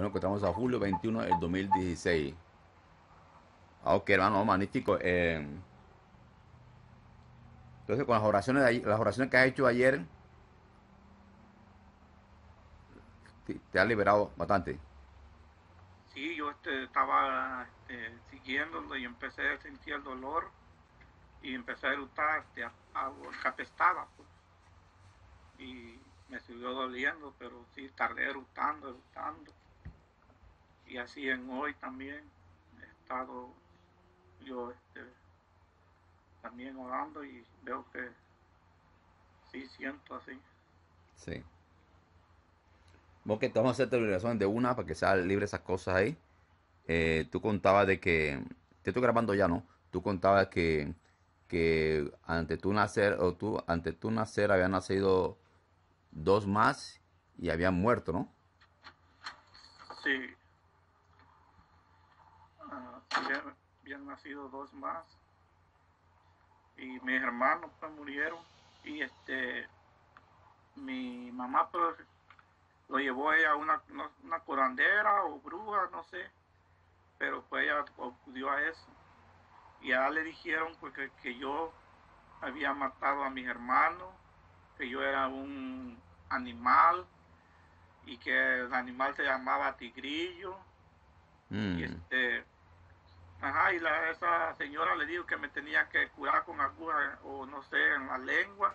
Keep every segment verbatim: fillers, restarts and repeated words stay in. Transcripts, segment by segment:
Bueno, encontramos a julio veintiuno del dos mil dieciséis. Ok, hermano, magnífico. Eh, entonces, con las oraciones, de ayer, las oraciones que has hecho ayer, te, te has liberado bastante. Sí, yo este, estaba este, siguiendo y empecé a sentir el dolor y empecé a eructar este, algo que apestaba. Pues. Y me siguió doliendo, pero sí, tardé eructando, eructando. Y así en hoy también he estado yo este, también orando y veo que sí siento así. Sí. Vos que te vamos a hacer tu liberación de una para que sea libre esas cosas ahí. Eh, tú contabas de que, te estoy grabando ya, ¿no? Tú contabas que, que ante tu nacer, o tú, ante tu nacer habían nacido dos más y habían muerto, ¿no? Sí. Uh, habían nacido dos más y mis hermanos pues murieron y este, mi mamá pues lo llevó ella a una, una curandera o bruja, no sé, pero pues ella acudió a eso. Y ya le dijeron pues, que, que yo había matado a mis hermanos, que yo era un animal y que el animal se llamaba tigrillo. Mm. Y, este, ajá, y la, esa señora le dijo que me tenía que curar con aguja o no sé, en la lengua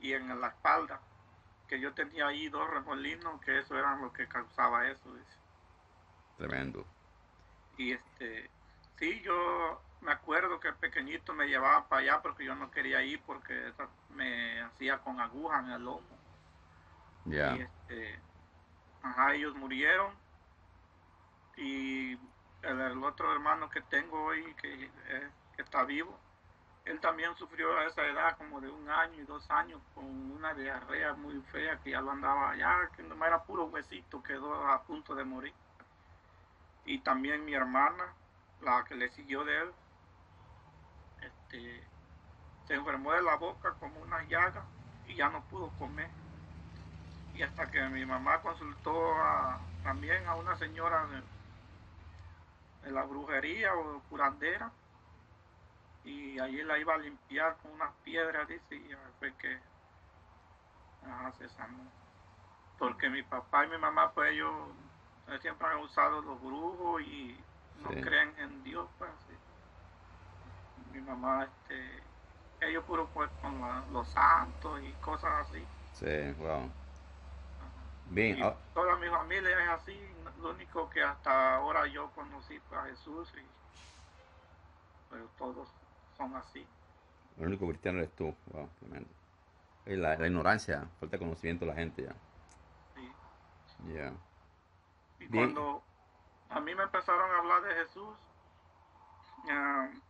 y en la espalda. Que yo tenía ahí dos remolinos, que eso eran lo que causaba eso. Dice. Tremendo. Y este, sí, yo me acuerdo que pequeñito me llevaba para allá porque yo no quería ir porque esa me hacía con aguja en el lomo. Ya. Yeah. Y este, ajá, ellos murieron. Y el, el otro hermano que tengo hoy, que, eh, que está vivo, él también sufrió a esa edad como de un año y dos años con una diarrea muy fea que ya lo andaba, ya que no era puro huesito, quedó a punto de morir. Y también mi hermana, la que le siguió de él, este, se enfermó de la boca como una llaga y ya no pudo comer. Y hasta que mi mamá consultó a, también a una señora de, de la brujería o curandera, y allí la iba a limpiar con unas piedras, dice, y fue que ajá, se sanó. Porque mi papá y mi mamá, pues ellos siempre han usado los brujos y no sí. creen en Dios, pues. Mi mamá, este, ellos puro pues con la, los santos y cosas así. Sí, wow. Bien. Y toda mi familia es así, lo único que hasta ahora yo conocí pues, a Jesús, y, pero todos son así. El único cristiano eres tú. Wow, tremendo. Y la, la ignorancia, falta de conocimiento de la gente ya. Sí. Ya. Yeah. Y bien. Cuando a mí me empezaron a hablar de Jesús, uh,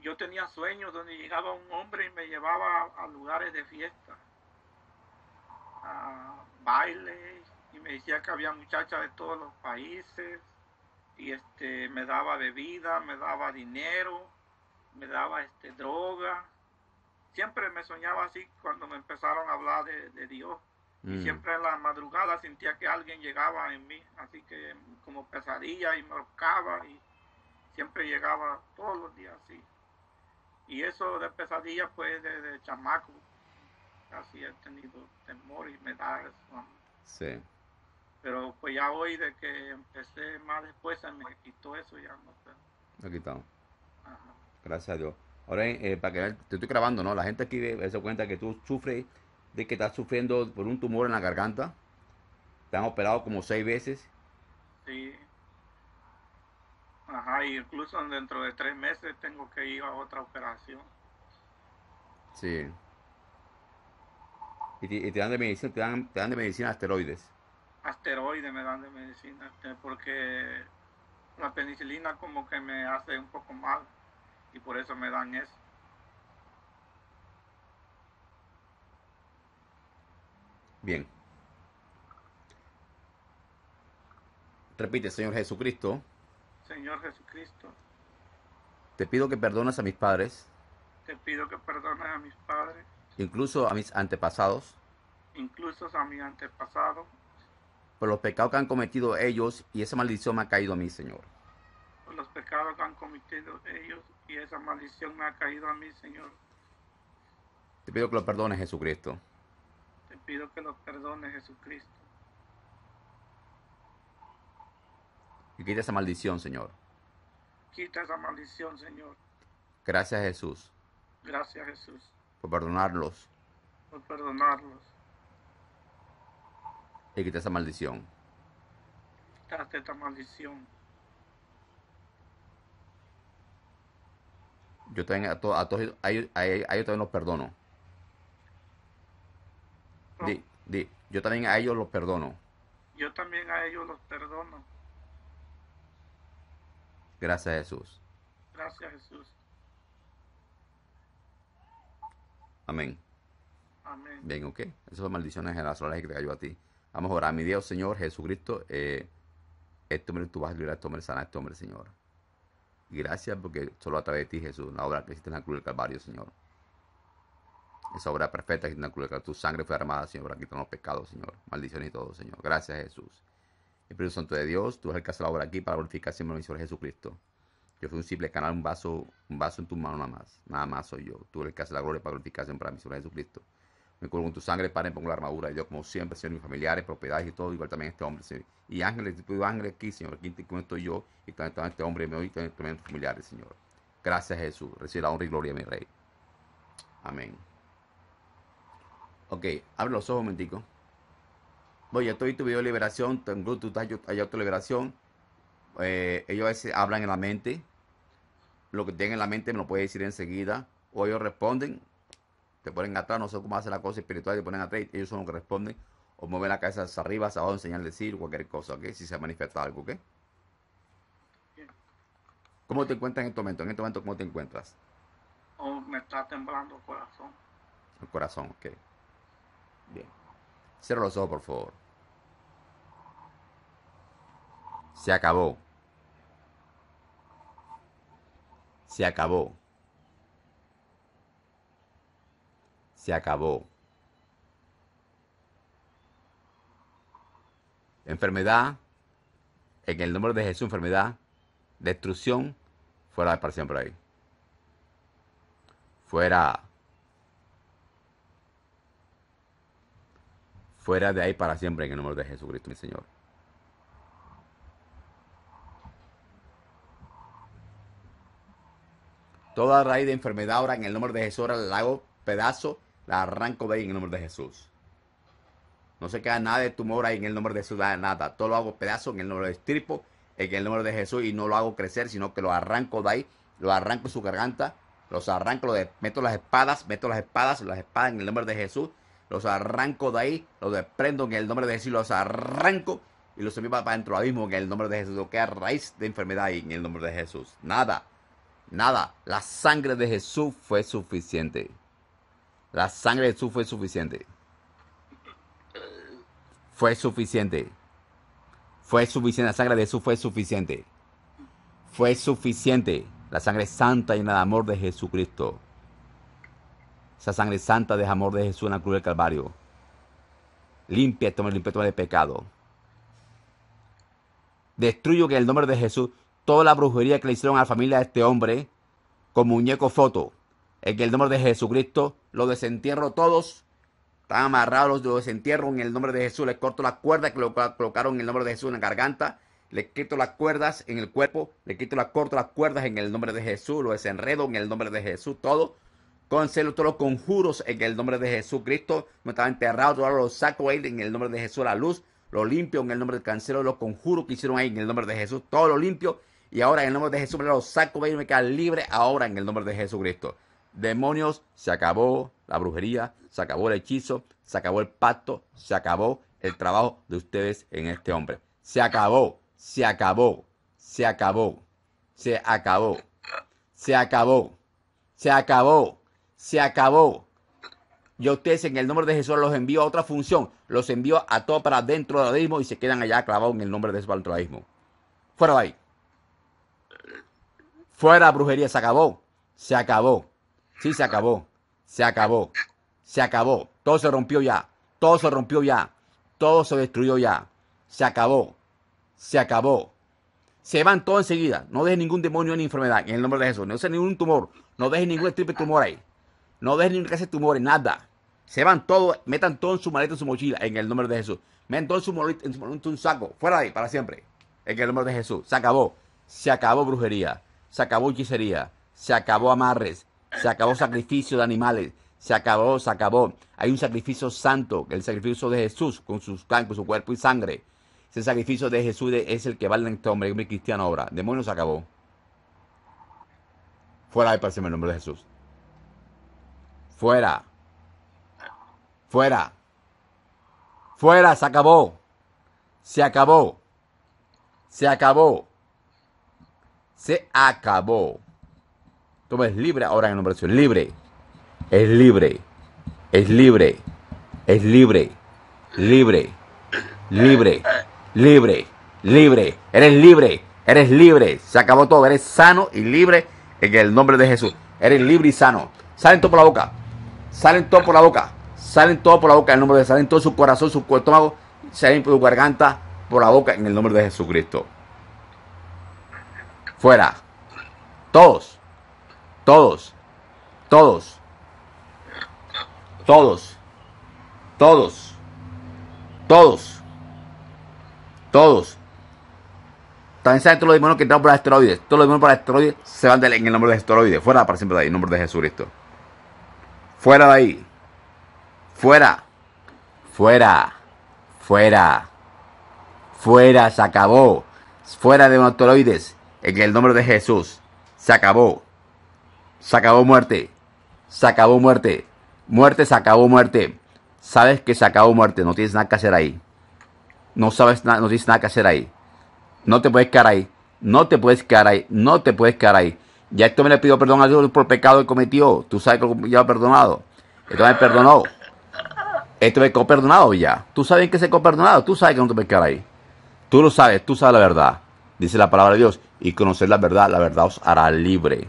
yo tenía sueños donde llegaba un hombre y me llevaba a, a lugares de fiesta, a bailes, y me decía que había muchachas de todos los países, y este, me daba bebida, me daba dinero, me daba este, droga. Siempre me soñaba así cuando me empezaron a hablar de, de Dios. Mm. Y siempre en la madrugada sentía que alguien llegaba en mí, así que como pesadilla y me ahorcaba, y siempre llegaba todos los días así. Y eso de pesadilla pues desde de chamaco, así he tenido temor y me da eso. Sí. Pero pues ya hoy de que empecé más después se me quitó eso ya no sé. Me ha quitado. Ajá. Gracias a Dios. Ahora eh, para que te estoy grabando, ¿no? La gente aquí se cuenta que tú sufres de que estás sufriendo por un tumor en la garganta. Te han operado como seis veces. Sí. Ajá, y incluso dentro de tres meses tengo que ir a otra operación. Sí. Y te, y te dan de medicina, te dan, te dan de medicina esteroides. Asteroides me dan de medicina porque la penicilina como que me hace un poco mal y por eso me dan eso. Bien. Repite, Señor Jesucristo. Señor Jesucristo. Te pido que perdones a mis padres. Te pido que perdones a mis padres. Incluso a mis antepasados. Incluso a mis antepasados. por los pecados que han cometido ellos, y esa maldición me ha caído a mí, Señor. Por los pecados que han cometido ellos, y esa maldición me ha caído a mí, Señor. Te pido que lo perdones, Jesucristo. Te pido que lo perdones, Jesucristo. Y quita esa maldición, Señor. Quita esa maldición, Señor. Gracias, Jesús. Gracias, Jesús. Por perdonarlos. Por perdonarlos. Y quita esa maldición. Quitaste esta maldición. Yo también a todos, a todos, a ellos, a ellos, a ellos también los perdono. No. Di, di, yo también a ellos los perdono. Yo también a ellos los perdono. Gracias, Jesús. Gracias, Jesús. Amén. Amén. Bien, ok. Esas son maldiciones generacionales que te cayó a ti. Vamos a orar. Mi Dios, Señor Jesucristo, eh, este hombre tú vas a liberar, este hombre sana, este hombre, Señor. Gracias, porque solo a través de ti, Jesús, la obra que hiciste en la cruz del Calvario, Señor. Esa obra perfecta que hiciste en la cruz del Calvario. Tu sangre fue armada, Señor, para quitar los pecados, Señor. Maldiciones y todo, Señor. Gracias, Jesús. Espíritu Santo de Dios, tú vas a alcanzar la obra aquí para glorificar siempre al Señor Jesucristo. Yo fui un simple canal, un vaso, un vaso en tu mano nada más. Nada más soy yo. Tú eres el que hace la gloria para glorificar siempre a mi Señor Jesucristo. Me cubro con tu sangre, Padre, pongo la armadura de Dios, como siempre, Señor, mis familiares, propiedades y todo, igual también este hombre, Señor. Y ángeles, tú pido ángeles aquí, Señor, aquí como estoy yo, y también, también este hombre, y me oí, también, también mis familiares, Señor. Gracias, Jesús. Recibe la honra y gloria, mi Rey. Amén. Ok, abre los ojos un momentico. Oye, estoy en tu video de liberación, tú estás allá tu liberación. Eh, ellos a veces hablan en la mente. Lo que tienen en la mente me lo puede decir enseguida. O ellos responden. Te ponen atrás, no sé cómo hace la cosa espiritual, te ponen atrás, ellos son los que responden, o mueven la cabeza hacia arriba, hacia abajo, enseñar a decir cualquier cosa, ¿ok? Si se manifiesta algo, ¿ok? Bien. ¿Cómo te encuentras en este momento? En este momento, ¿cómo te encuentras? Oh, me está temblando el corazón. El corazón, ok. Bien. Cierra los ojos, por favor. Se acabó. Se acabó. Se acabó. Enfermedad, en el nombre de Jesús, enfermedad, destrucción, fuera para siempre ahí. Fuera. Fuera de ahí para siempre en el nombre de Jesucristo, mi Señor. Toda raíz de enfermedad ahora en el nombre de Jesús, ahora la hago pedazo. La arranco de ahí en el nombre de Jesús. No se queda nada de tumor ahí en el nombre de Jesús, nada. Todo lo hago pedazo en el nombre de estripo, en el nombre de Jesús, y no lo hago crecer, sino que lo arranco de ahí, lo arranco su garganta, los arranco, los de, meto las espadas, meto las espadas, las espadas en el nombre de Jesús, los arranco de ahí, los desprendo en el nombre de Jesús, los arranco y los envío para dentro del abismo en el nombre de Jesús. No queda raíz de enfermedad ahí en el nombre de Jesús. Nada, nada. La sangre de Jesús fue suficiente. La sangre de Jesús fue suficiente. Fue suficiente. Fue suficiente. La sangre de Jesús fue suficiente. Fue suficiente. La sangre santa y en el amor de Jesucristo. Esa sangre santa del amor de Jesús en la cruz del Calvario. Limpia, toma, limpia, toma de pecado. Destruyo que en el nombre de Jesús toda la brujería que le hicieron a la familia de este hombre con muñeco foto. En el nombre de Jesucristo lo desentierro todos. Están amarrados, los desentierro en el nombre de Jesús. Les corto las cuerdas que lo colocaron en el nombre de Jesús en la garganta. Les quito las cuerdas en el cuerpo. Les quito las corto las cuerdas en el nombre de Jesús. Lo desenredo en el nombre de Jesús. Todo. Cancelo todos los conjuros en el nombre de Jesucristo. No estaba enterrado, todo lo saco ahí en el nombre de Jesús. La luz lo limpio en el nombre del cancelo. Los conjuros que hicieron ahí en el nombre de Jesús. Todo lo limpio. Y ahora en el nombre de Jesús lo saco ahí y me queda libre ahora en el nombre de Jesucristo. Demonios, se acabó la brujería, se acabó el hechizo, se acabó el pacto, se acabó el trabajo de ustedes en este hombre. Se acabó, se acabó, se acabó, se acabó, se acabó, se acabó, se acabó. Yo ustedes en el nombre de Jesús los envío a otra función, los envío a todo para dentro del abismo y se quedan allá clavados en el nombre de Jesús al abismo. Fuera de ahí. Fuera brujería, se acabó, se acabó. Sí, se acabó, se acabó, se acabó. Todo se rompió ya, todo se rompió ya, todo se destruyó ya. Se acabó. Se acabó. Se van todos enseguida. No dejes ningún demonio ni enfermedad. En el nombre de Jesús. No dejes ningún tumor. No dejes ningún triple tumor ahí. No dejes ningún clase de tumores. Nada. Se van todos. Metan todo en su maleta, en su mochila. En el nombre de Jesús. Metan todo en su maleta, en su maleta, un saco. Fuera de ahí. Para siempre. En el nombre de Jesús. Se acabó. Se acabó brujería. Se acabó hechicería. Se acabó amarres. Se acabó sacrificio de animales. Se acabó, se acabó. Hay un sacrificio santo, el sacrificio de Jesús con, sus, con su cuerpo y sangre. Ese sacrificio de Jesús es el que vale en este hombre, hombre cristiano ahora. Demonio, se acabó. Fuera de parece en el nombre de Jesús. Fuera. Fuera. Fuera, se acabó. Se acabó. Se acabó. Se acabó. Tú eres libre ahora en el nombre de Jesús. Libre. Es libre, es libre, es libre, libre, libre, libre, libre, eres libre, eres libre, se acabó todo, eres sano y libre en el nombre de Jesús, eres libre y sano, salen todo por la boca, salen todo por la boca, salen todo por la boca en el nombre de Jesús, salen todo su corazón, su estómago, salen por su garganta, por la boca en el nombre de Jesucristo. Fuera, todos, todos, todos. Todos, todos, todos, todos. También saben todos los demonios que entraron por las esteroides. Todos los demonios por las esteroides se van de, en el nombre de los esteroides. Fuera para siempre de ahí, en el nombre de Jesucristo. Fuera de ahí. Fuera. Fuera. Fuera. Fuera. Se acabó. Fuera de los esteroides. En el nombre de Jesús. Se acabó. Se acabó muerte. Se acabó muerte. Muerte, se acabó muerte. Sabes que se acabó muerte. No tienes nada que hacer ahí. No sabes nada, no tienes nada que hacer ahí. No te puedes quedar ahí. No te puedes quedar ahí. No te puedes quedar ahí. Ya esto me le pidió perdón a Dios por el pecado que cometió. Tú sabes que ya ha perdonado. Esto me perdonó. Esto me quedó perdonado ya. Tú sabes que se quedó perdonado. Tú sabes que no te puedes quedar ahí. Tú lo sabes. Tú sabes la verdad. Dice la palabra de Dios. Y conocer la verdad. La verdad os hará libre.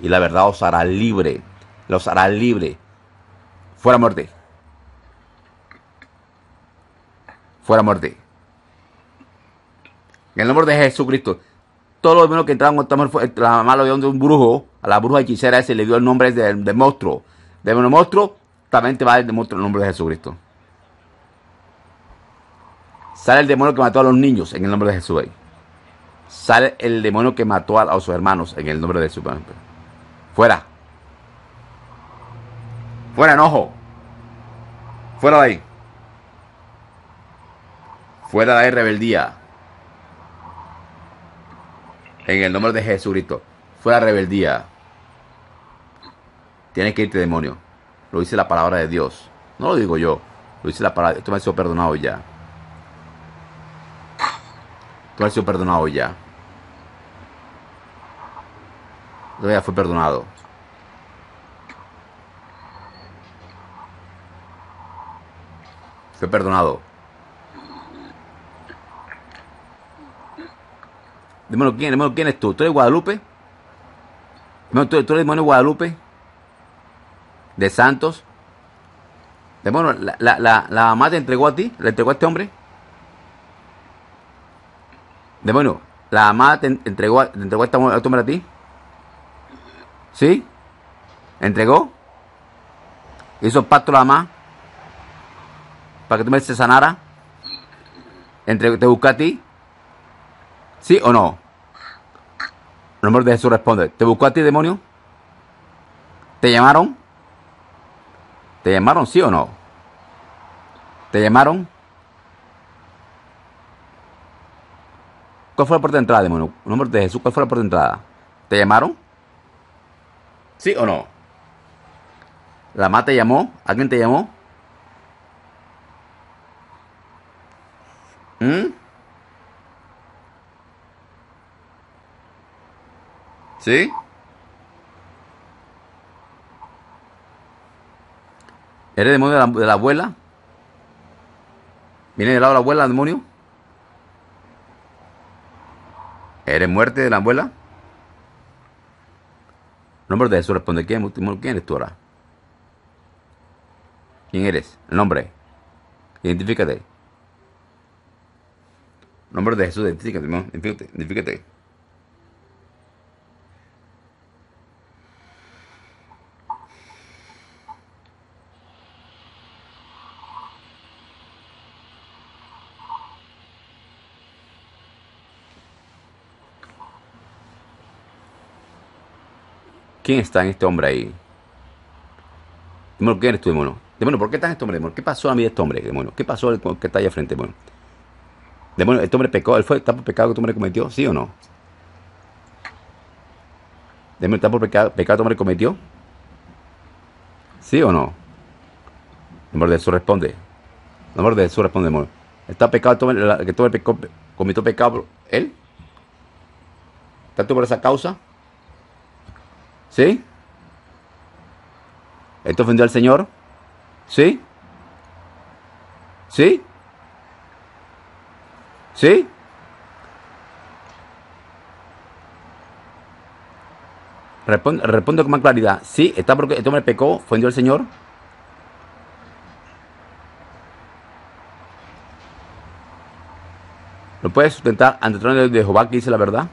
Y la verdad os hará libre. Los hará libre. Fuera muerte. Fuera muerte. En el nombre de Jesucristo. Todos los demonios que entraron en la mala de un brujo, a la bruja hechicera se le dio el nombre de, de monstruo. De monstruo, también te va a dar el monstruo en el nombre de Jesucristo. Sale el demonio que mató a los niños en el nombre de Jesús. Sale el demonio que mató a, a sus hermanos en el nombre de Jesús. Fuera. Fuera enojo. Fuera de ahí. Fuera de ahí rebeldía. En el nombre de Jesucristo. Fuera rebeldía. Tienes que irte, demonio. Lo dice la palabra de Dios. No lo digo yo. Lo dice la palabra. Esto me ha sido perdonado ya. Esto me ha sido perdonado ya. Esto ya fue perdonado. Fue perdonado. Demonio, ¿quién, demonio, ¿quién es tú? ¿Tú eres Guadalupe? Demonio, ¿tú, ¿Tú eres demonio de Guadalupe? ¿De Santos? Demonio, la, la, la, la mamá te entregó a ti, le entregó a este hombre. Demonio, la mamá te entregó a, te entregó a este hombre a ti. ¿Sí? ¿Entregó? ¿Hizo pacto la mamá? Para que tú me se sanara, entre te busca a ti, sí o no. El nombre de Jesús responde. ¿Te buscó a ti, demonio? ¿Te llamaron? ¿Te llamaron, sí o no? ¿Te llamaron? ¿Cuál fue la puerta de entrada, demonio? El nombre de Jesús, ¿cuál fue la puerta de entrada? ¿Te llamaron? ¿Sí o no? ¿La mamá te llamó? ¿Alguien te llamó? ¿Sí? ¿Eres demonio de la, de la abuela? ¿Viene del lado de la abuela, demonio? ¿Eres muerte de la abuela? El nombre de Jesús responde. ¿Quién, ¿Quién eres tú ahora? ¿Quién eres? El nombre. Identifícate. Nombre de Jesús, identifícate, hermano, identifícate, identifícate. ¿Quién está en este hombre ahí? Demonio, ¿quién eres tú, demonio? Demonio, ¿por qué está en este hombre, demonio? ¿Qué pasó a mí este hombre, demonio? ¿Qué pasó con el que está allá frente, demonio? Demonio, ¿este hombre pecó? ¿Él fue, está por pecado que tu hombre cometió? ¿Sí o no? Demonio, ¿está por pecado, pecado que tu hombre cometió? ¿Sí o no? Demonio de Jesús responde. Demonio de Jesús responde, demonio. ¿Está pecado tu hombre, la, que tu hombre pecó, cometió pecado él? ¿Está tú por esa causa? ¿Sí? ¿Esto ofendió al Señor? ¿Sí? ¿Sí? ¿Sí? Responde, responde con más claridad. ¿Sí? ¿Está porque este hombre pecó? ¿Ofendió al Señor? ¿Lo puedes sustentar ante el trono de Jehová que dice la verdad?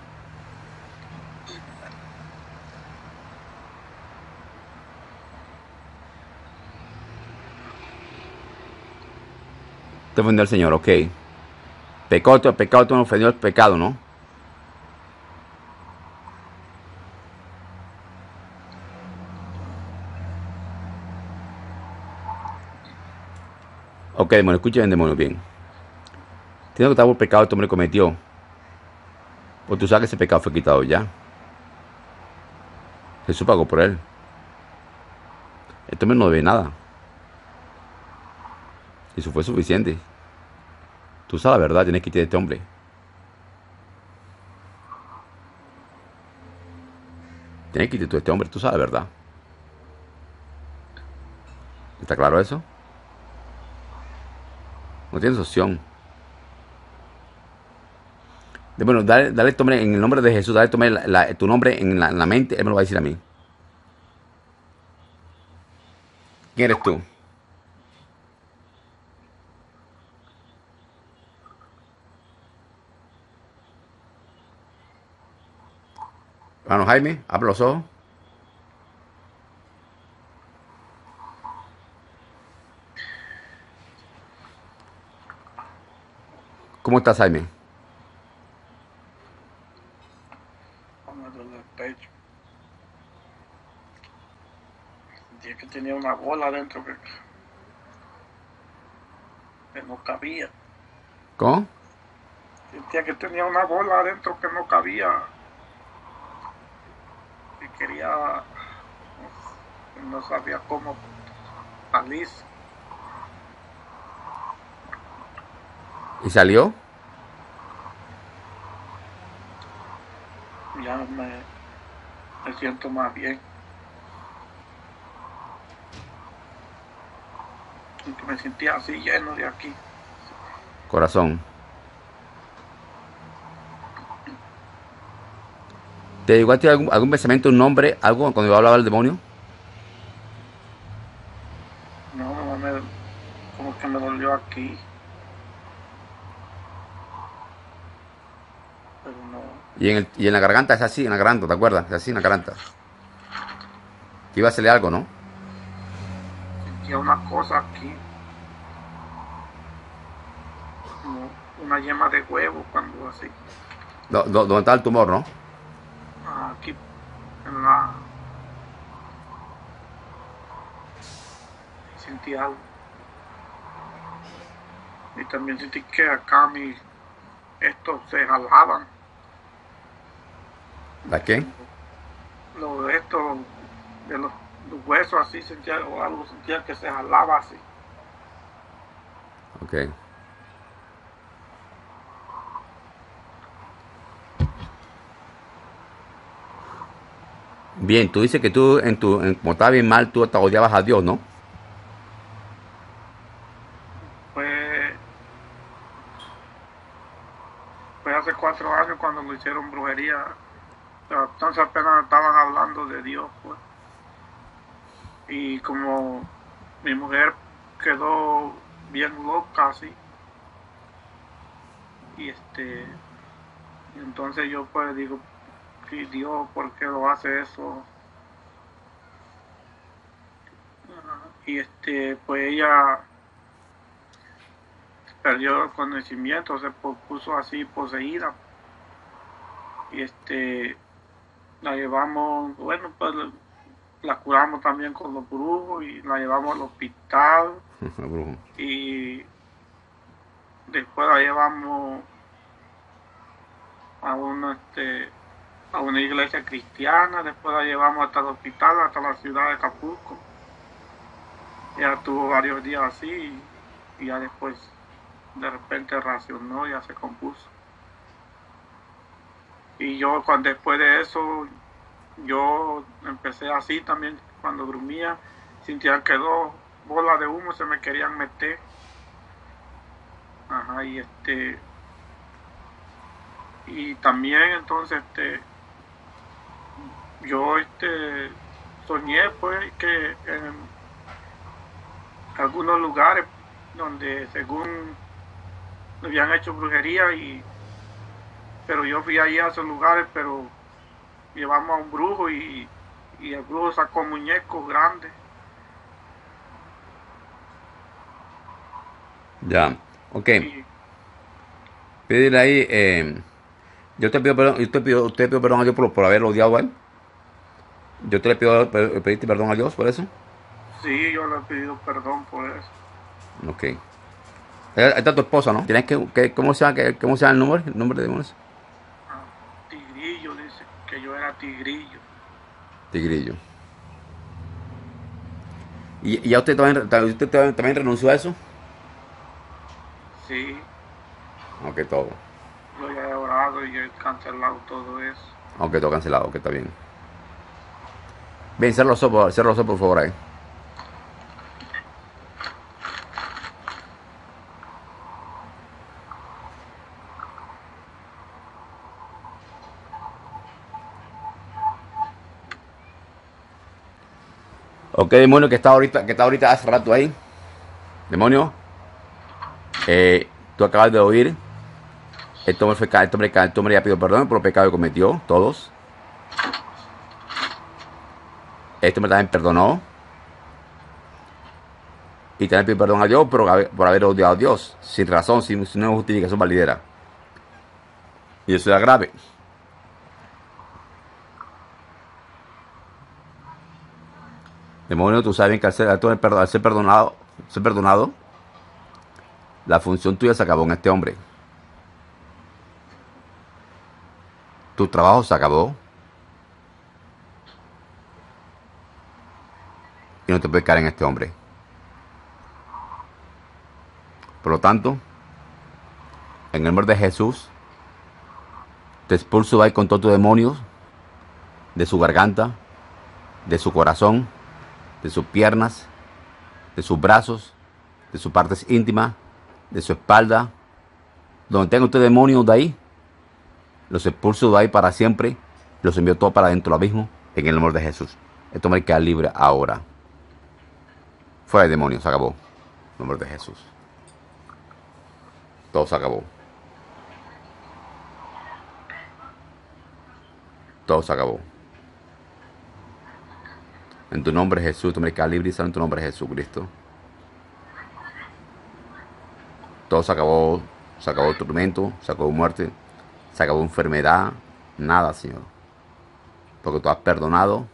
Ofendió al Señor, ok. Pecó, pecado, tú me ofendió el pecado, ¿no? Ok, demonio, escuchen bien, demonio, bien. Tiene que estar por pecado, este hombre cometió. Pues tú sabes que ese pecado fue quitado ya. Jesús pagó por él. Este hombre no debe nada. Eso fue suficiente. Tú sabes la verdad, tienes que ir a este hombre. Tienes que ir a este hombre, tú sabes la verdad. ¿Está claro eso? No tienes opción. De, bueno, dale, dale este hombre en el nombre de Jesús, dale este hombre la, la, tu nombre en la, en la mente, él me lo va a decir a mí. ¿Quién eres tú? Hermano Jaime, abre los ojos. ¿Cómo estás, Jaime? Me duele el pecho. Dije que tenía una bola adentro que, que no cabía. ¿Cómo? Sentía que tenía una bola adentro que no cabía. Quería, no sabía cómo salir. ¿Y salió? Ya me, me siento más bien. Me sentía así lleno de aquí. Corazón. ¿Te llegó a ti algún, algún pensamiento, un nombre, algo cuando yo hablaba del demonio? No, me, como que me dolió aquí. Pero no. ¿Y en, el, y en la garganta es así, en la garganta, ¿te acuerdas? Es así, en la garganta. Te iba a hacerle algo, ¿no? Sentía una cosa aquí. Como una yema de huevo, cuando así. Do, do, ¿Dónde está el tumor, no? Aquí en la sentí algo y también sentí que acá mi estos se jalaban. ¿La qué? Lo de estos de los, los huesos así sentía o algo, sentía que se jalaba así. Ok. Bien, tú dices que tú, en tu, en, como estaba bien mal, tú hasta odiabas a Dios, ¿no? Pues, pues hace cuatro años cuando me hicieron brujería, entonces apenas estaban hablando de Dios, pues. Y como mi mujer quedó bien loca, así, y este entonces yo pues digo, sí, Dios, ¿por qué lo hace eso? Y este, pues ella perdió el conocimiento, se puso así poseída. Y este, la llevamos, bueno, pues la curamos también con los brujos y la llevamos al hospital. Y después la llevamos a una, este, a una iglesia cristiana, después la llevamos hasta el hospital, hasta la ciudad de Acapulco. Ya tuvo varios días así y ya después de repente reaccionó, ya se compuso. Y yo cuando, después de eso, yo empecé así también cuando dormía, sentía que dos bolas de humo se me querían meter. Ajá, y este... Y también entonces este... Yo este... soñé pues que... En, algunos lugares donde según habían hecho brujería, y pero yo fui allí a esos lugares, pero llevamos a un brujo y, y el brujo sacó muñecos grandes. Ya, ok. Sí. Pídele ahí, eh, yo te pido perdón, yo te pido, usted pido perdón a Dios por, por haber odiado a él. Yo te le pido, pediste perdón a Dios por eso. Sí, yo le he pedido perdón por eso. Ok. Esta es tu esposa, ¿no? ¿Tienes que, que cómo se llama, cómo se llama el nombre, el nombre de unos? Ah, Tigrillo, dice que yo era Tigrillo. Tigrillo. ¿Y, y a usted también, usted también renunció a eso? Sí. Aunque okay, todo. Lo he orado y he cancelado todo eso. Aunque okay, todo cancelado, que okay, está bien. Bien, cierra los ojos, cierra los ojos, por favor, ahí. Ok, demonio que está ahorita, que está ahorita hace rato ahí. Demonio, eh, tú acabas de oír. Este hombre, fue, este, hombre, este hombre ya pidió perdón por los pecados que cometió, todos. Este hombre también perdonó. Y también pidió perdón a Dios por, por haber odiado a Dios, sin razón, sin, sin una justificación validera. Y eso era grave. Demonio, tú sabes bien que al ser, al ser, perdonado, ser perdonado, la función tuya se acabó en este hombre. Tu trabajo se acabó. Y no te puedes caer en este hombre. Por lo tanto, en el nombre de Jesús, te expulso ahí con todos tus demonios, de su garganta, de su corazón, de sus piernas, de sus brazos, de sus partes íntimas, de su espalda. Donde tenga usted demonios de ahí, los expulso de ahí para siempre, los envío todos para adentro del abismo, en el nombre de Jesús. Este hombre queda libre ahora. Fuera de demonios, se acabó. En el nombre de Jesús. Todo se acabó. Todo se acabó. En tu nombre Jesús, tu mercado libre y sano en tu nombre Jesucristo. Todo se acabó, se acabó tormento, se acabó muerte, se acabó enfermedad, nada, Señor. Porque tú has perdonado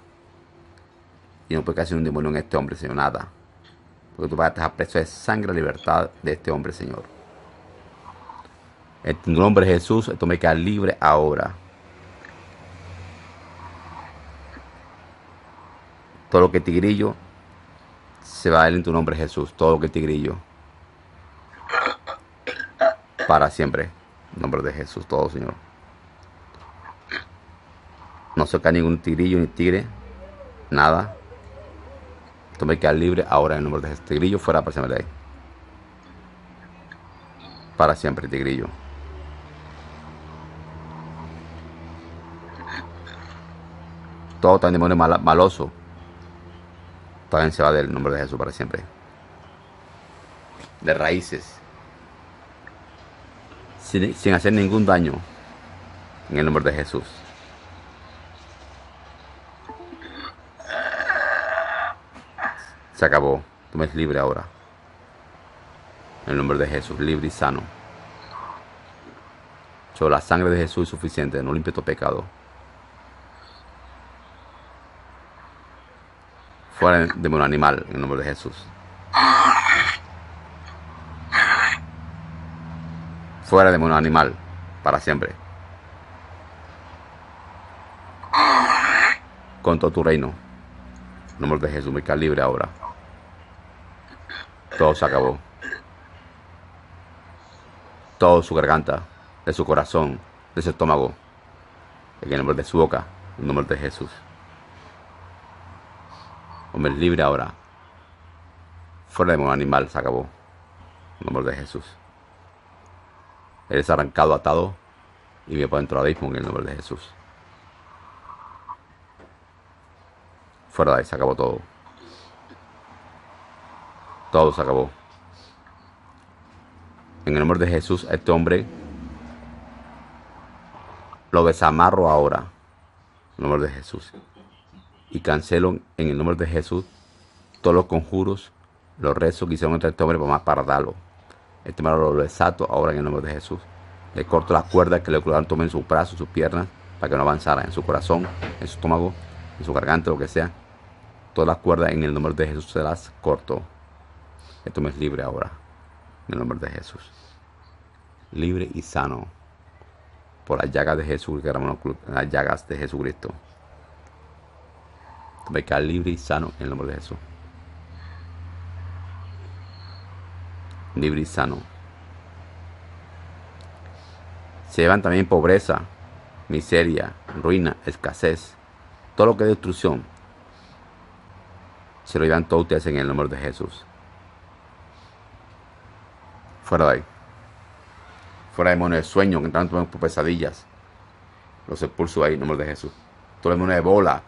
y no puede caer un demonio en este hombre, Señor, nada. Porque tú pagaste a precio de sangre y libertad de este hombre, Señor. En tu nombre Jesús, tu mercado libre ahora. Todo lo que Tigrillo se va a él en tu nombre Jesús. Todo lo que Tigrillo para siempre, en nombre de Jesús, todo, Señor. No se cae ningún tigrillo ni tigre, nada. Esto me queda libre ahora en el nombre de Jesús. Tigrillo fuera para siempre de ahí. Para siempre, Tigrillo. Todo tan demonio mal, maloso también se va del nombre de Jesús para siempre. De raíces. sin, sin hacer ningún daño, en el nombre de Jesús. Se acabó. Tú me eres libre ahora, en el nombre de Jesús, libre y sano. Solo la sangre de Jesús es suficiente, no limpia tu pecado. Fuera del demonio animal, en el nombre de Jesús. Fuera del demonio animal, para siempre, con todo tu reino, en el nombre de Jesús. Me queda libre ahora. Todo se acabó. Todo su garganta, de su corazón, de su estómago, en el nombre de su boca, en el nombre de Jesús. Hombre libre ahora. Fuera de un animal, se acabó, en el nombre de Jesús. Eres arrancado, atado y me puedo entrar al abismo, en el nombre de Jesús. Fuera de ahí, se acabó todo. Todo se acabó. En el nombre de Jesús, a este hombre lo desamarro ahora, en el nombre de Jesús. Y cancelo, en el nombre de Jesús, todos los conjuros, los rezos que hicieron entre este hombre para darlo. Este hombre lo desato ahora, en el nombre de Jesús. Le corto las cuerdas que le colocaron en sus brazos, sus piernas, para que no avanzara en su corazón, en su estómago, en su garganta, lo que sea. Todas las cuerdas, en el nombre de Jesús, se las corto. Esto me es libre ahora, en el nombre de Jesús. Libre y sano por las llagas de Jesús, que eran las llagas de Jesucristo. Me queda libre y sano, en el nombre de Jesús. Libre y sano. Se llevan también pobreza, miseria, ruina, escasez, todo lo que es destrucción. Se lo llevan todos ustedes, en el nombre de Jesús. Fuera de ahí. Fuera de demonios de sueño, que entran por pesadillas. Los expulso ahí, en el nombre de Jesús. Todo el demonio de bola,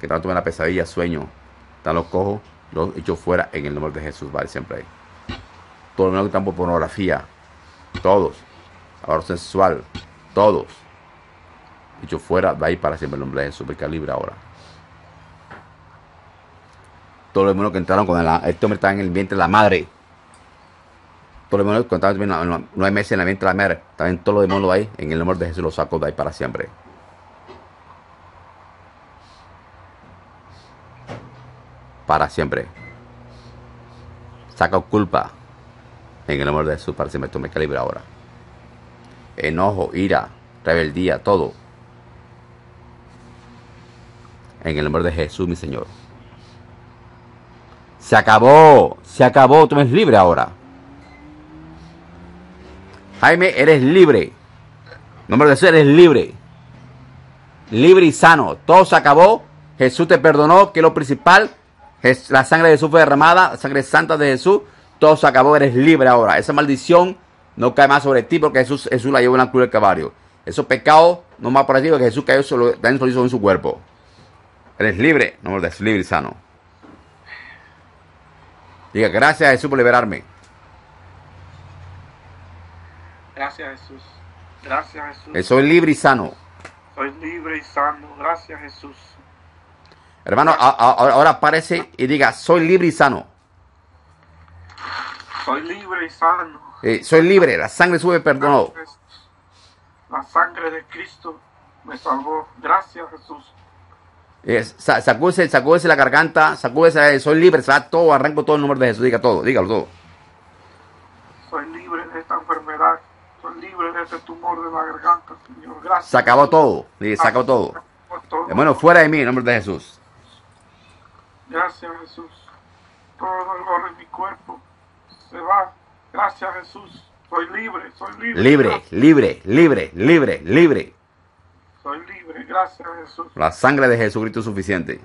que tanto en la pesadilla, sueño, están los cojos, los hechos fuera, en el nombre de Jesús, vale, siempre ahí. Todo el mundo que están por pornografía, todos, ahora sexual, todos, hechos fuera, va ahí para siempre, en el nombre de Jesús, porque libre ahora. Todo el mundo que entraron con la, este hombre está en el vientre de la madre. Todo el mundo que entraron también nueve meses en el vientre de la madre, también todos los demonios ahí, en el nombre de Jesús, los saco de ahí para siempre. Para siempre. Saca culpa, en el nombre de Jesús, para siempre. Esto me calibra ahora. Enojo, ira, rebeldía, todo, en el nombre de Jesús, mi Señor. Se acabó. Se acabó. Tú me eres libre ahora. Jaime, eres libre. En nombre de Jesús, eres libre. Libre y sano. Todo se acabó. Jesús te perdonó, que es lo principal. La sangre de Jesús fue derramada, la sangre santa de Jesús. Todo se acabó, eres libre ahora. Esa maldición no cae más sobre ti, porque Jesús, Jesús la llevó en la cruz del Calvario. Esos pecados no más por ti, porque Jesús cayó solo, también lo hizo en su cuerpo. Eres libre, no eres libre y sano. Diga, gracias a Jesús por liberarme. Gracias Jesús. Gracias Jesús. Soy libre y sano. Soy libre y sano. Gracias Jesús. Hermano, ahora aparece y diga, soy libre y sano. Soy libre y sano. Eh, soy libre, la sangre sube, perdonó. La sangre de Cristo me salvó. Gracias, Jesús. Eh, sacúdese, sacúdese la garganta, sacúdese, soy libre, se va todo, arranco todo el nombre de Jesús. Diga todo, dígalo todo. Soy libre de esta enfermedad, soy libre de este tumor de la garganta, Señor. Gracias. Se acabó todo, se acabó todo. Bueno, fuera de mí, en nombre de Jesús. Gracias Jesús. Todo dolor en mi cuerpo se va. Gracias Jesús. Soy libre, soy libre. Libre, gracias. libre, libre, libre, libre. Soy libre, gracias Jesús. La sangre de Jesucristo es suficiente.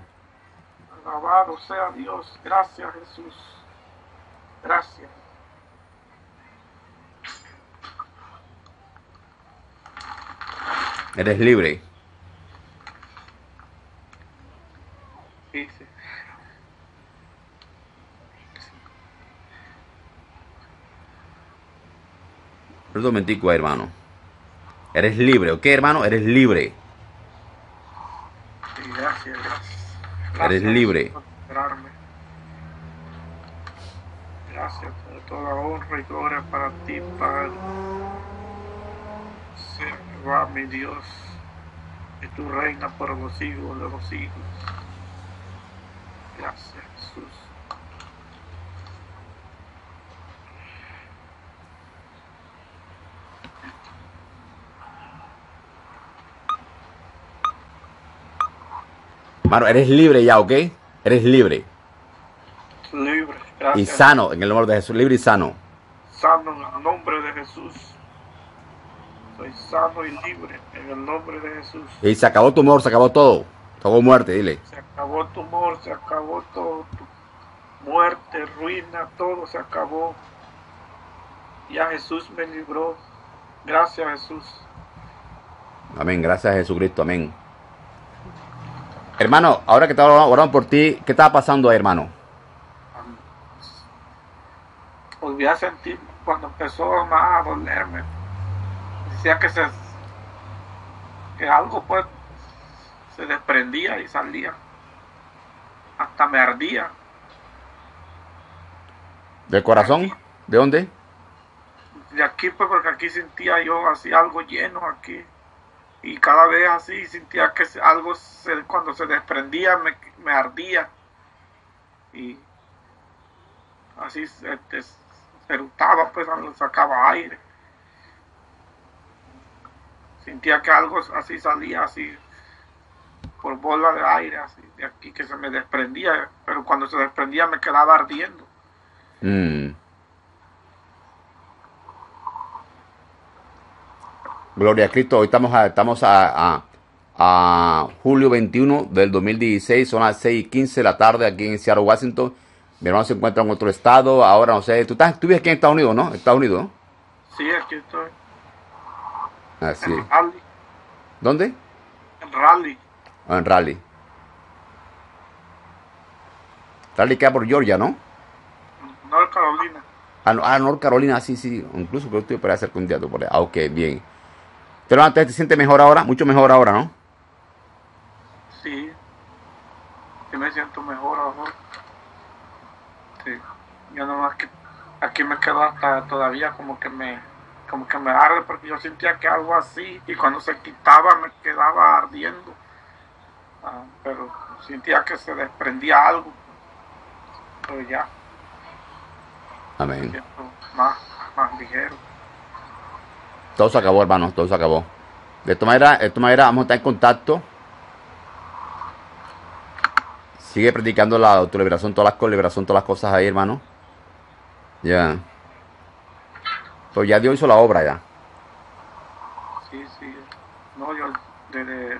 Alabado sea Dios. Gracias Jesús. Gracias. Eres libre. Sí, sí. domentico, hermano. Eres libre, ¿ok, hermano? Eres libre. Sí, gracias, gracias. Gracias. Eres libre. Gracias, toda honra y gloria para ti, Padre. Se va mi Dios, y tu reina por los siglos de los siglos. Gracias, Jesús. Hermano, eres libre ya, ¿ok? Eres libre. Libre, gracias. Y sano, en el nombre de Jesús, libre y sano. Sano en el nombre de Jesús. Soy sano y libre en el nombre de Jesús. Y se acabó tumor, se acabó todo. Se acabó muerte, dile. Se acabó tumor, se acabó todo. Muerte, ruina, todo se acabó. Ya Jesús me libró. Gracias, Jesús. Amén, gracias a Jesucristo, amén. Hermano, ahora que te oraron por ti, ¿qué estaba pasando ahí, hermano? Volví a sentir cuando empezó más a dolerme. Decía que se que algo pues se desprendía y salía. Hasta me ardía. ¿Del corazón? Aquí. ¿De dónde? De aquí, pues, porque aquí sentía yo así algo lleno aquí. Y cada vez así sentía que algo se, cuando se desprendía me, me ardía. Y así se, se eructaba, pues sacaba aire. Sentía que algo así salía, así por bola de aire, así de aquí que se me desprendía. Pero cuando se desprendía me quedaba ardiendo. Mm. Gloria a Cristo. Hoy estamos a, estamos a, a, a julio veintiuno del dos mil dieciséis, son las seis y quince de la tarde aquí en Seattle, Washington. Mi hermano se encuentra en otro estado, ahora no sé, tú, estás, tú vives aquí en Estados Unidos, ¿no? Estados Unidos, ¿no? Sí, aquí estoy. Así en es. Raleigh. ¿Dónde? En Raleigh. Ah, en Raleigh. Raleigh queda por Georgia, ¿no? North Carolina. Ah, no, ah, North Carolina, sí, sí, incluso creo que estoy para hacer un día, por ahí. Ah, ok, bien. Pero antes te sientes mejor ahora, mucho mejor ahora, ¿no? Sí, sí me siento mejor ahora. Sí, yo nomás que aquí me quedo hasta todavía como que me como que me arde, porque yo sentía que algo así y cuando se quitaba me quedaba ardiendo, ah, pero sentía que se desprendía algo, pero ya. Amén. Me siento más, más ligero. Todo se acabó, hermano, todo se acabó. De esta manera, de esta manera vamos a estar en contacto. Sigue practicando la autoliberación, todas las liberación, todas las cosas ahí, hermano. Ya. Yeah. Pues ya Dios hizo la obra ya. Sí, sí. No, yo desde,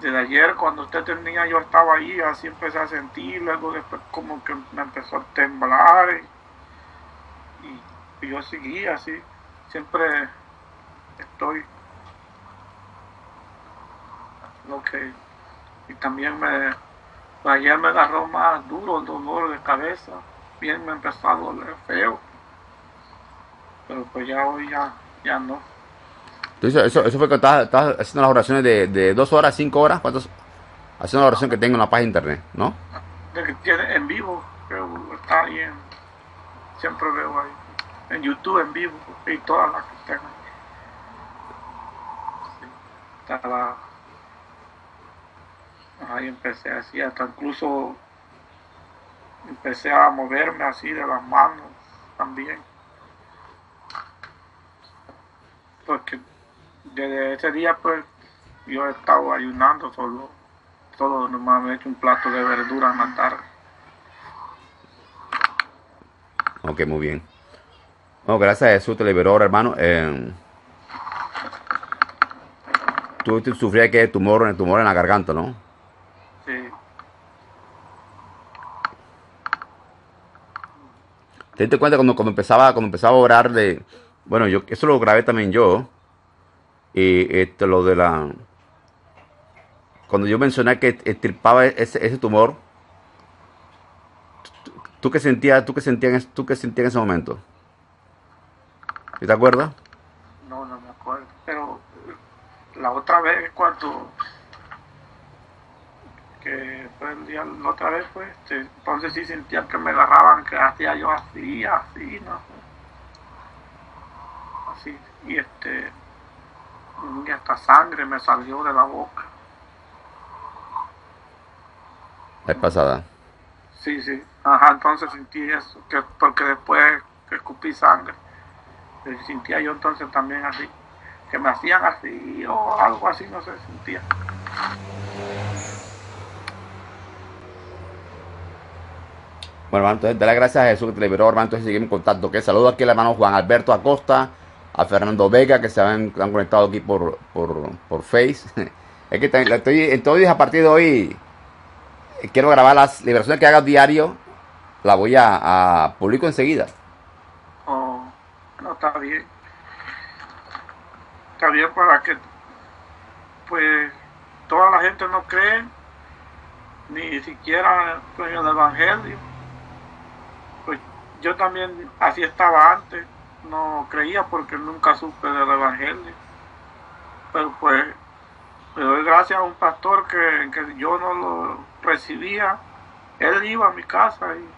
desde ayer cuando usted tenía, yo estaba ahí, así empecé a sentir, luego después como que me empezó a temblar y, y yo seguí así. Siempre estoy lo que... Y también me, ayer me agarró más duro el dolor de cabeza. Bien, me empezó a doler feo. Pero pues ya hoy ya, ya no. Entonces, eso, eso fue que estabas, estabas haciendo las oraciones de, de dos horas, cinco horas. ¿Cuántos? Haciendo la oración que tengo en la página de internet, ¿no? De que tiene en vivo. Creo, está ahí en, siempre veo ahí. En YouTube en vivo. Y todas las que tengo. Sí, está la... Ahí empecé así, hasta incluso empecé a moverme así de las manos también. Porque desde ese día pues yo he estado ayunando solo, solo nomás me he hecho un plato de verdura en la tarde. Ok, muy bien. Bueno, gracias a Jesús te liberó ahora, hermano. Eh, tú, tú sufrías que tumor, el tumor en la garganta, ¿no? Te diste cuenta cuando, cuando, empezaba, cuando empezaba a orar de... Bueno, yo eso lo grabé también yo. Y esto, lo de la... Cuando yo mencioné que extirpaba ese, ese tumor. ¿Tú, tú, tú qué sentías, tú qué sentías, tú qué sentías en ese momento? ¿Y te acuerdas? No, no me acuerdo, pero la otra vez cuando... que fue el día, la otra vez pues, entonces sí sentía que me agarraban, que hacía yo así, así, no sé. Así, y este... y hasta sangre me salió de la boca. ¿Es pasada? Sí, sí, ajá, entonces sentí eso, que porque después que escupí sangre, sentía yo entonces también así, que me hacían así o algo así, no sé, sentía. Bueno, hermano, entonces, dale gracias a Jesús que te liberó, hermano, entonces seguimos en contacto. Que saludo aquí al hermano Juan Alberto Acosta, a Fernando Vega, que se han, han conectado aquí por, por, por Face. Es que también, estoy, entonces a partir de hoy, quiero grabar las liberaciones que haga diario, la voy a, a publico enseguida. Oh, no, está bien. Está bien para que, pues, toda la gente no cree, ni siquiera en el Evangelio. Yo también así estaba antes, no creía porque nunca supe del Evangelio. Pero pues, le doy gracias a un pastor que, que yo no lo recibía. Él iba a mi casa y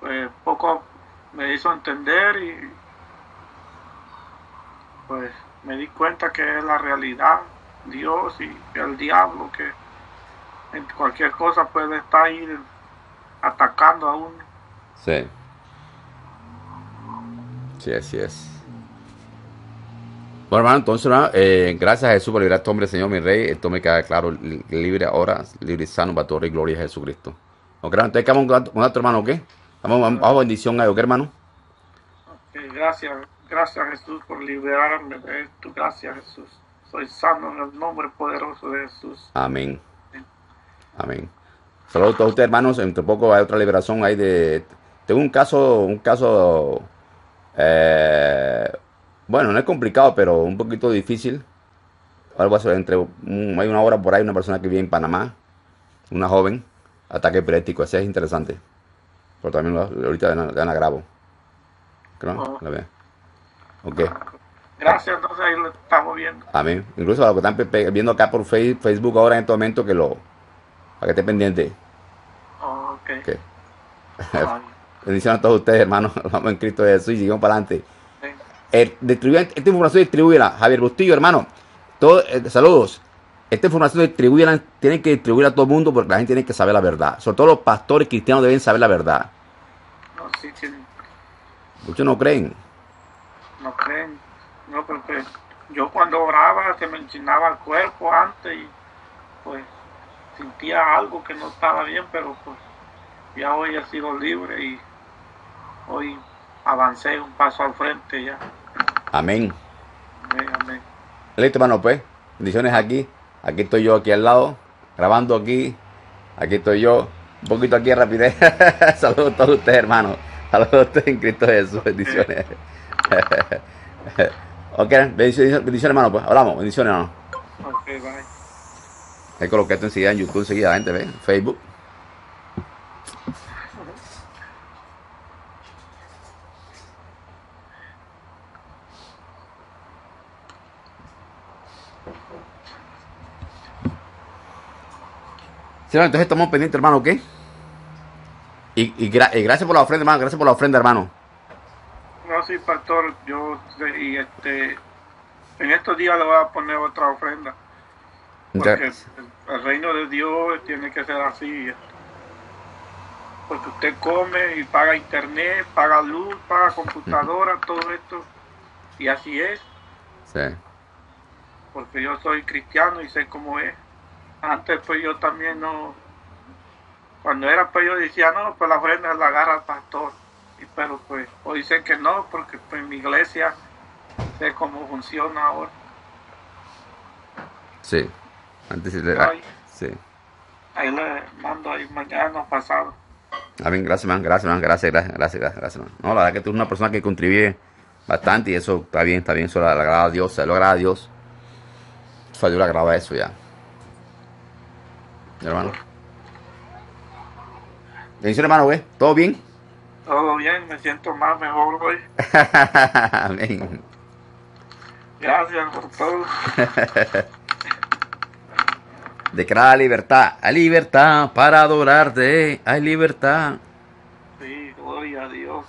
pues poco me hizo entender y pues me di cuenta que es la realidad, Dios y el diablo, que en cualquier cosa puede estar ahí atacando a uno. Sí. Sí, así es. Bueno, hermano, entonces, hermano, eh, gracias a Jesús por liberar a este hombre, Señor, mi Rey. Esto me queda claro, libre ahora, libre y sano para toda la gloria de Jesucristo. ¿Ok, hermano? Entonces, ¿quedamos con otro hermano, qué? Vamos a bendición a Dios, ¿ok, hermano? Okay, gracias, gracias, Jesús, por liberarme de esto. Gracias, Jesús. Soy sano en el nombre poderoso de Jesús. Amén. Amén. Amén. Saludos a todos ustedes, hermanos. Entre poco hay otra liberación ahí de... Tengo un caso, un caso, eh, bueno, no es complicado, pero un poquito difícil. Algo así, entre, um, hay una hora por ahí, una persona que vive en Panamá, una joven, ataque epiléptico, así es interesante. Pero también lo, ahorita ya la, la grabo. ¿No? Oh. La veo. Ok. Gracias, entonces ahí lo estamos viendo. Amén. Incluso a los que están viendo acá por Facebook ahora en este momento, que lo, para que esté pendiente. Oh, ok. Okay. Oh. Bendiciones a todos ustedes, hermanos. Vamos en Cristo Jesús y seguimos para adelante. Sí. Eh, distribuye, esta información distribúyela. Javier Bustillo, hermano. Todo, eh, saludos. Esta información distribúyela. Tienen que distribuir a todo el mundo porque la gente tiene que saber la verdad. Sobre todo los pastores cristianos deben saber la verdad. No, sí, sí. Muchos no creen. No creen. No, porque yo cuando oraba se me enchinaba el cuerpo antes y pues sentía algo que no estaba bien, pero pues ya hoy he sido libre y hoy avancé un paso al frente ya. Amén. Amén, amén. Listo, hermano, pues. Bendiciones aquí. Aquí estoy yo, aquí al lado. Grabando aquí. Aquí estoy yo. Un poquito aquí de rapidez. Saludos a todos ustedes, hermanos. Saludos a ustedes en Cristo Jesús. Bendiciones. Ok, bendiciones, bendiciones, hermano, pues. Hablamos. Bendiciones, hermano. Ok, bye. He colocado esto enseguida en YouTube, enseguida, gente, ¿ve? Facebook. Sí, entonces estamos pendientes, hermano, ¿ok? Y, y, gra y gracias por la ofrenda, hermano. Gracias por la ofrenda, hermano. No, sí, pastor. Yo, y este, en estos días le voy a poner otra ofrenda. Porque el, el reino de Dios tiene que ser así. Porque usted come y paga internet, paga luz, paga computadora, mm. todo esto. Y así es. Sí. Porque yo soy cristiano y sé cómo es. Antes pues yo también no, cuando era pues yo decía, no, pues la ofrenda la agarra el pastor, y, pero pues hoy sé que no, porque pues en mi iglesia sé cómo funciona ahora. Sí, antes se le da. Sí. Ahí le mando ahí mañana pasado. Amén, gracias, man, gracias, man, gracias, gracias, gracias, gracias, man. No, la verdad que tú eres una persona que contribuye bastante y eso está bien, está bien, eso le agrada a Dios, se lo agrada a Dios. O sea, yo le agrada eso ya. Hermano, bendiciones, hermano, güey. ¿Todo bien? Todo bien, me siento más mejor hoy. Amén. Gracias por todo. Declara libertad, hay libertad para adorarte, hay libertad. Sí, gloria a Dios.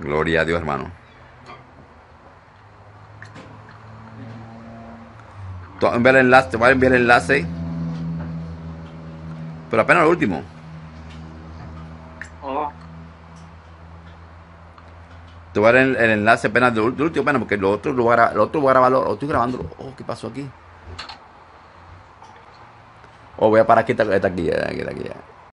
Gloria a Dios, hermano. Te voy a enviar el enlace, te voy a enviar el enlace. Pero apenas lo último. Oh. Te voy a dar el, el enlace apenas del último, apenas porque lo otro lo voy a, lo otro voy a grabarlo, lo estoy grabando. Oh, ¿qué pasó aquí? O oh, voy a parar aquí, está aquí, está aquí.